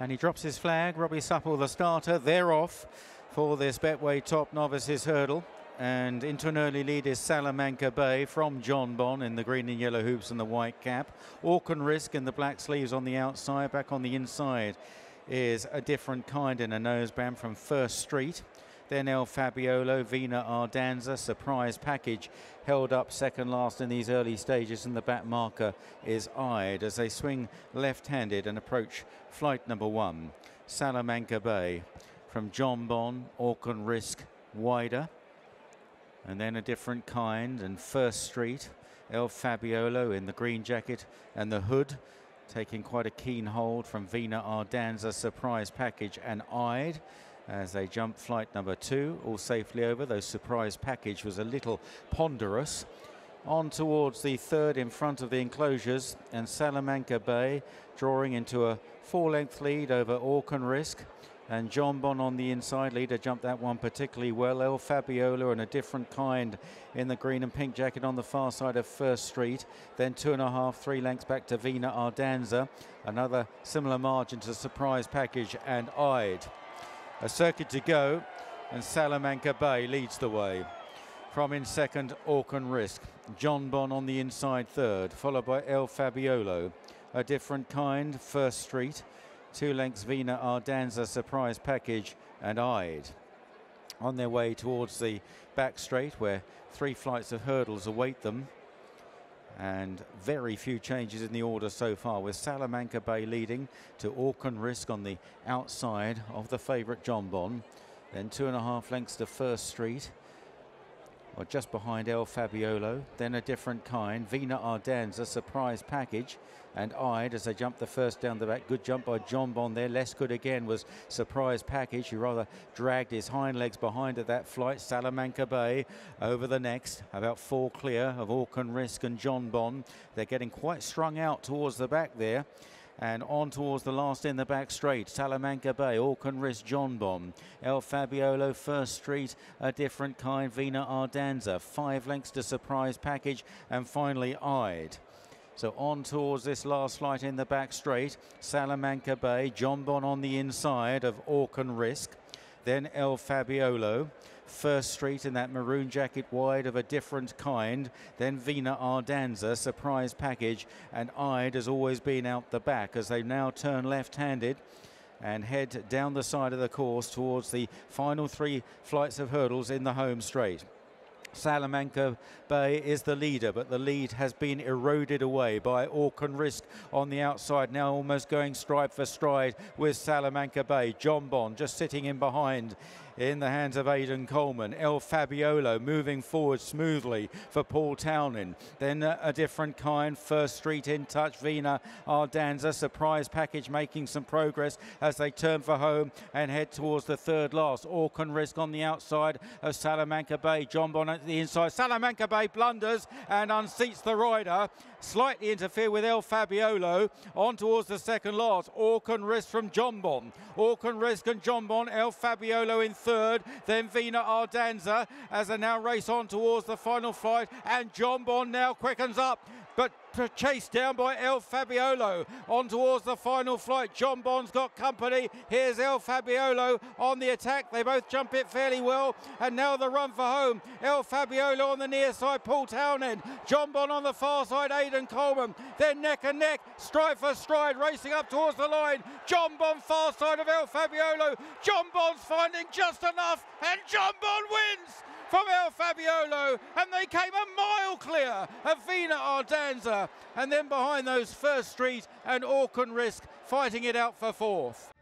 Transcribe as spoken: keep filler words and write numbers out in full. And he drops his flag. Robbie Supple, the starter, they're off for this Betway Top Novices Hurdle. And into an early lead is Salamanca Bay from Jonbon in the green and yellow hoops and the white cap. Orcan Risk in the black sleeves on the outside. Back on the inside is A Different Kind in a noseband from First Street. Then El Fabiolo, Vina Ardanza, Surprise Package, held up second last in these early stages, and the back marker is Eyed as they swing left-handed and approach flight number one. Salamanca Bay from Jonbon, Auckland Risk, wider. And then A Different Kind and First Street. El Fabiolo in the green jacket and the hood, taking quite a keen hold from Vina Ardanza, Surprise Package and Eyed as they jump flight number two, all safely over, though Surprise Package was a little ponderous. On towards the third in front of the enclosures, and Salamanca Bay drawing into a four-length lead over Auckland Risk. And Jonbon on the inside, leader jumped that one particularly well. El Fabiolo and A Different Kind in the green and pink jacket on the far side of First Street. Then two and a half, three lengths back to Vina Ardanza. Another similar margin to Surprise Package and Eyed. A circuit to go, and Salamanca Bay leads the way. From in second, Auckland Risk. Jonbon on the inside third, followed by El Fabiolo. A Different Kind, First Street. Two lengths, Vina Ardanza, Surprise Package and Eyed. On their way towards the back straight, where three flights of hurdles await them. And very few changes in the order so far, with Salamanca Bay leading to Auckland Risk on the outside of the favourite Jonbon. Then two and a half lengths to First Street, or just behind El Fabiolo. Then A Different Kind, Vina Ardanza, Surprise Package and Eyed as they jump the first down the back. Good jump by Jonbon there. Less good again was Surprise Package, who rather dragged his hind legs behind at that flight. Salamanca Bay over the next, about four clear of Auckland Risk and Jonbon. They're getting quite strung out towards the back there. And on towards the last in the back straight, Salamanca Bay, Auckland Risk, Jonbon, El Fabiolo, First Street, A Different Kind, Vina Ardanza, five lengths to Surprise Package, and finally Eyed. So on towards this last flight in the back straight, Salamanca Bay, Jonbon on the inside of Auckland Risk, then El Fabiolo, First Street in that maroon jacket wide of A Different Kind, then Vina Ardanza, Surprise Package and Eyed has always been out the back as they now turn left-handed and head down the side of the course towards the final three flights of hurdles in the home straight. Salamanca Bay is the leader, but the lead has been eroded away by Auckland Risk on the outside, now almost going stride for stride with Salamanca Bay. Jonbon just sitting in behind in the hands of Aidan Coleman. El Fabiolo moving forward smoothly for Paul Townend. Then uh, A Different Kind, First Street in touch, Vina Ardanza, Surprise Package making some progress as they turn for home and head towards the third last. Auckland Risk on the outside of Salamanca Bay. Jonbon at the inside. Salamanca Bay blunders and unseats the rider. Slightly interfere with El Fabiolo. On towards the second last. Auckland Risk from Jonbon. Auckland Risk and Jonbon. El Fabiolo in third, then Vina Ardanza as they now race on towards the final flight, and Jonbon now quickens up, but chased down by El Fabiolo. On towards the final flight, Jonbon's got company. Here's El Fabiolo on the attack. They both jump it fairly well, and now the run for home. El Fabiolo on the near side, Paul Townend. Jonbon on the far side, Aidan Coleman. They're neck and neck, stride for stride, racing up towards the line. Jonbon far side of El Fabiolo. Jonbon's finding just enough, and Jonbon wins from El Fabiolo, and they came a mile clear of Vina Ardanza, and then behind those First Street and Auckland Risk fighting it out for fourth.